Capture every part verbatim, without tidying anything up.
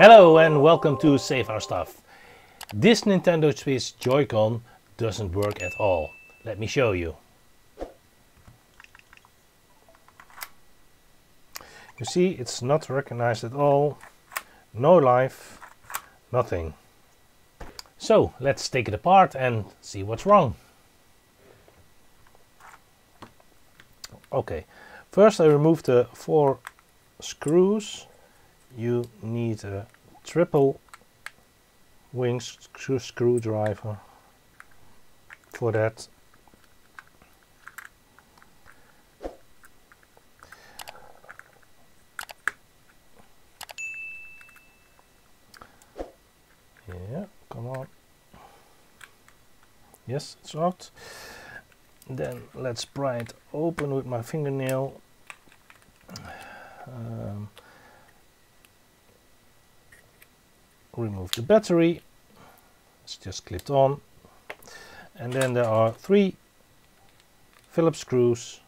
Hello and welcome to Save Our Stuff. This Nintendo Switch Joy-Con doesn't work at all. Let me show you. You see, it's not recognized at all. No life, nothing. So let's take it apart and see what's wrong. Okay, first I removed the four screws. You need a triple wing screwdriver for that. Yeah, come on. Yes, it's locked. Then let's pry it open with my fingernail. Um, remove the battery. It's just clipped on. And then there are three Phillips screws.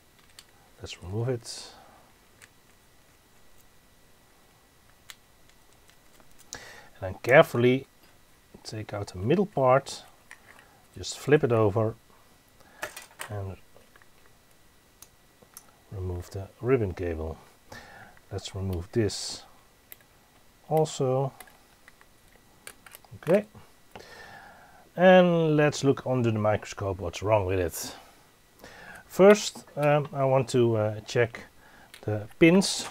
Let's remove it. And then carefully take out the middle part. Just flip it over. And remove the ribbon cable. Let's remove this also. Okay, and let's look under the microscope what's wrong with it. First um, I want to uh, check the pins.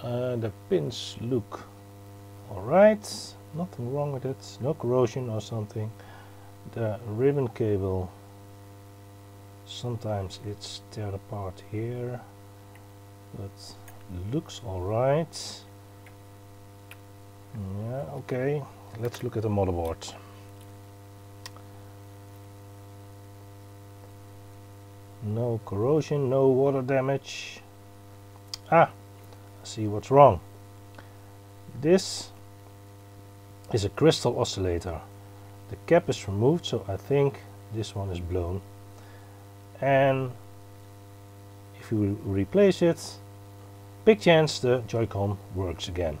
Uh, the pins look alright. Nothing wrong with it, no corrosion or something. The ribbon cable, sometimes it's tear apart here, but looks alright. Yeah, okay, let's look at the motherboard. No corrosion, no water damage. Ah, I see what's wrong. This is a crystal oscillator. The cap is removed, so I think this one is blown, and if you replace it, big chance the Joy-Con works again.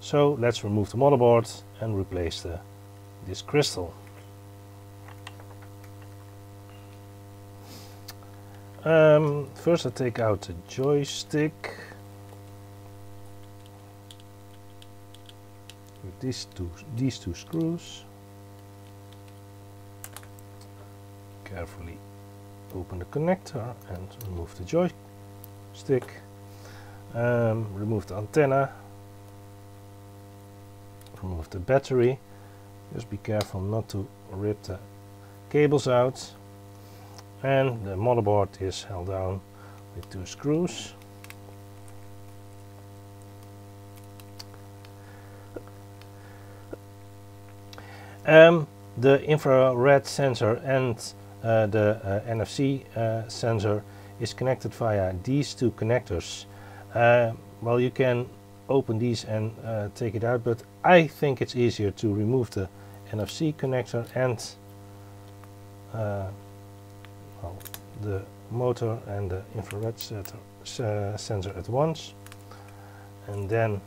So let's remove the motherboard and replace the this crystal. Um, first I take out the joystick with these two, these two screws. Carefully open the connector and remove the joystick. Um, remove the antenna. Remove the battery. Just be careful not to rip the cables out. And the motherboard is held down with two screws. Um, the infrared sensor and uh, the uh, N F C uh, sensor is connected via these two connectors. Uh, well, you can open these and uh, take it out, but I think it's easier to remove the N F C connector and uh, well, the motor and the infrared setter, uh, sensor at once, and then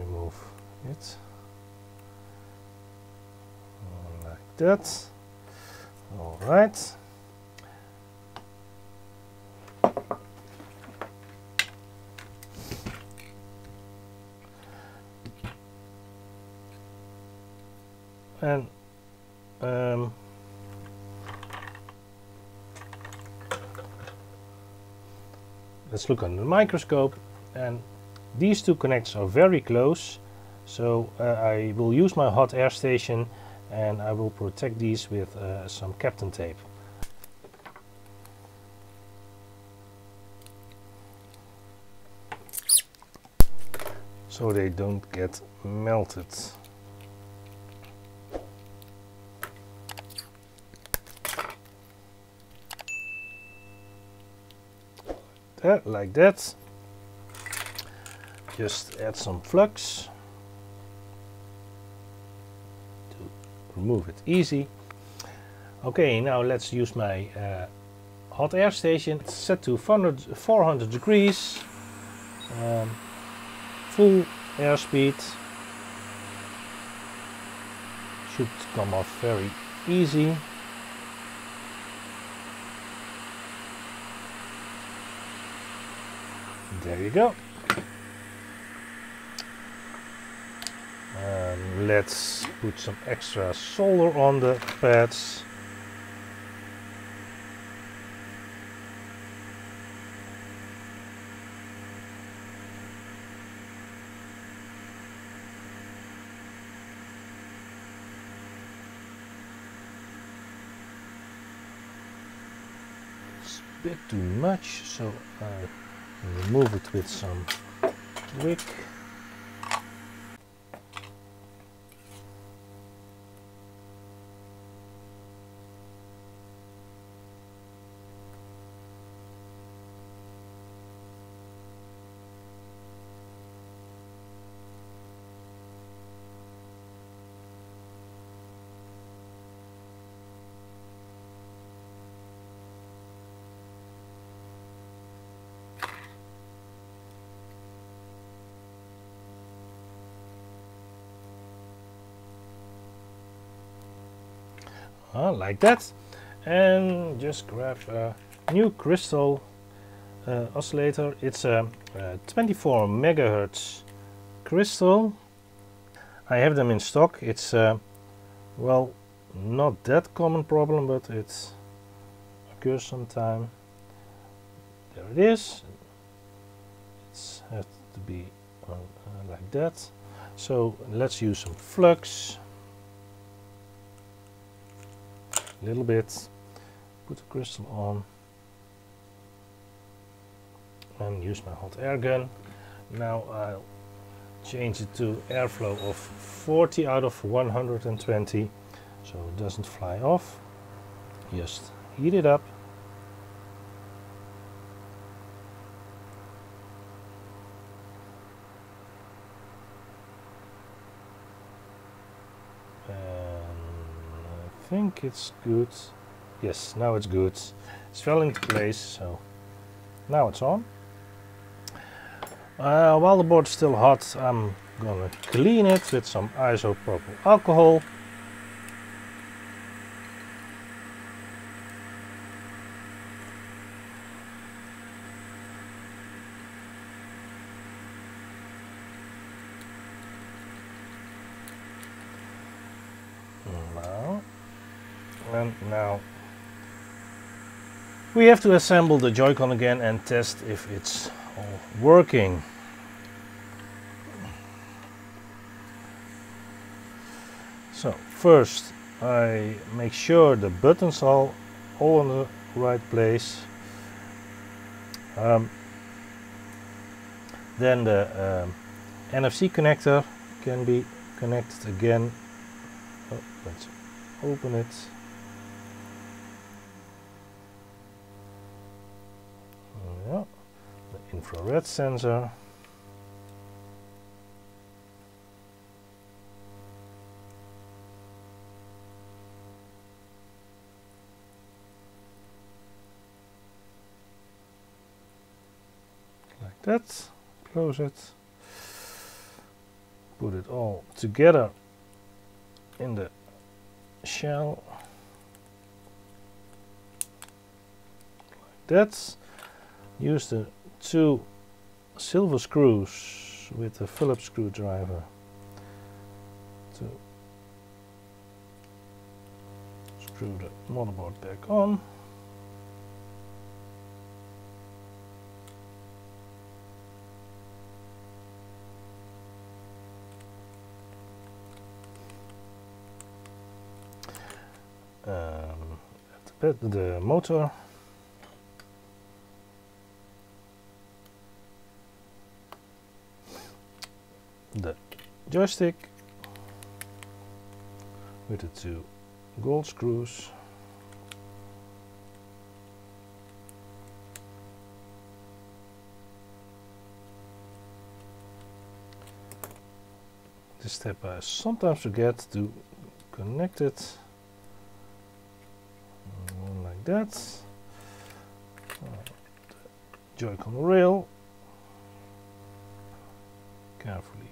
remove it like that. All right. And um, let's look under the microscope, and these two connectors are very close, so uh, I will use my hot air station and I will protect these with uh, some kapton tape. So they don't get melted. Uh, like that. Just add some flux to remove it easy. Okay, now let's use my uh, hot air station. It's set to four hundred degrees, um, full airspeed. Should come off very easy. There you go. And let's put some extra solder on the pads. It's a bit too much, so I remove it with some wick. Uh, like that, and just grab a new crystal uh, oscillator. It's a, a twenty-four megahertz crystal. I have them in stock. It's uh, well, not that common problem, but it occurs sometime. There it is. It's has to be on, uh, like that. So let's use some flux. Little bit, put the crystal on and use my hot air gun. Now I'll change it to airflow of forty out of one hundred twenty, so it doesn't fly off. Just heat it up. I think it's good. Yes, now it's good. It's fell into place, so now it's on. Uh, while the board's still hot, I'm gonna clean it with some isopropyl alcohol. And now we have to assemble the Joy-Con again and test if it's all working. So first I make sure the buttons are all in the right place. Um, then the um, N F C connector can be connected again. Oh, let's open it. Infrared sensor, like that, close it, put it all together in the shell, like that. Use the two silver screws with a Phillips screwdriver to screw the motherboard back on. Um, the motor. The joystick with the two gold screws, this step I sometimes forget to connect it, like that. Joy-Con rail. Carefully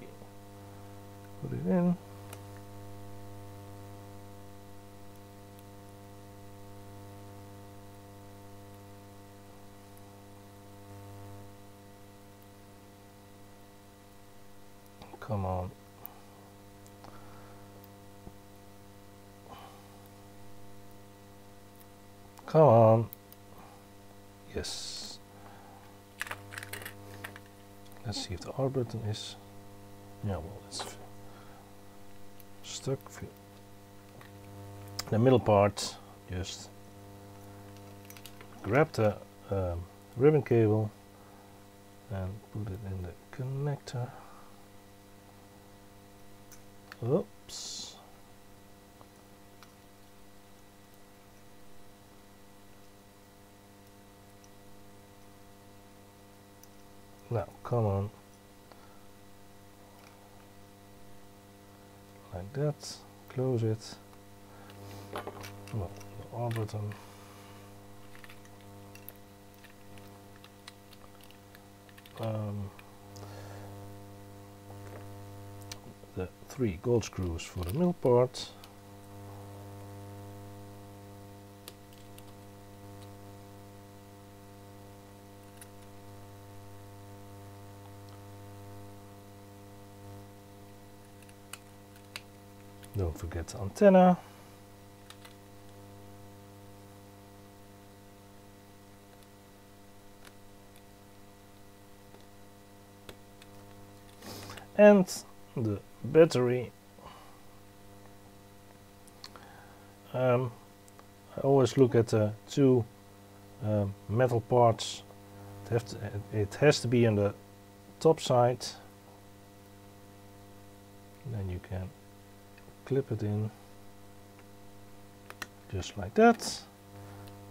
put it in. Come on. Come on. Yes. Let's see if the R button is. Yeah, well, it's stuck. The middle part, just grab the um, ribbon cable and put it in the connector. Oops. Now, come on. Like that. Close it. Well, the R button. Um, The three gold screws for the middle part. Don't forget the antenna. And the battery. Um, I always look at the two um, metal parts. It, have to, it has to be on the top side. Then you can clip it in, just like that.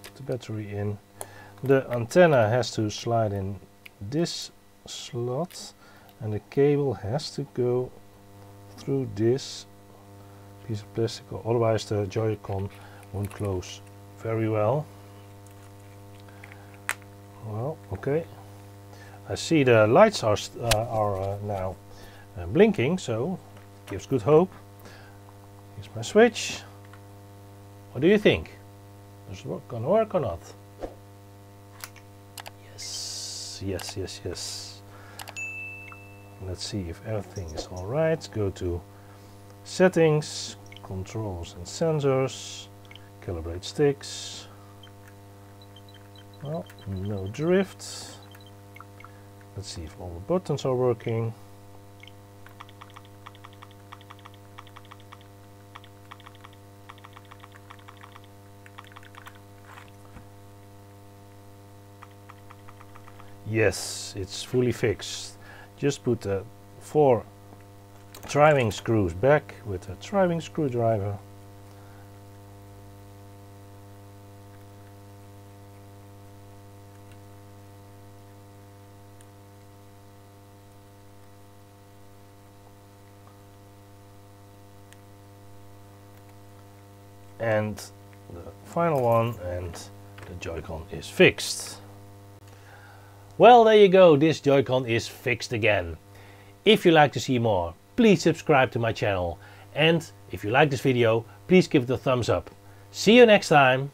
Put the battery in. The antenna has to slide in this slot, and the cable has to go through this piece of plastic, or otherwise the Joy-Con won't close very well. Well, okay. I see the lights are, uh, are uh, now uh, blinking, so it gives good hope. Here's my switch. What do you think? Does it gonna work or not? Yes, yes, yes, yes. Let's see if everything is all right. Go to settings, controls and sensors, calibrate sticks. Well, no drift. Let's see if all the buttons are working. Yes, it's fully fixed. Just put the four tri-wing screws back with a tri-wing screwdriver. And the final one, and the Joy-Con is fixed. Well, there you go, this Joy-Con is fixed again. If you like to see more, please subscribe to my channel. And if you like this video, please give it a thumbs up. See you next time.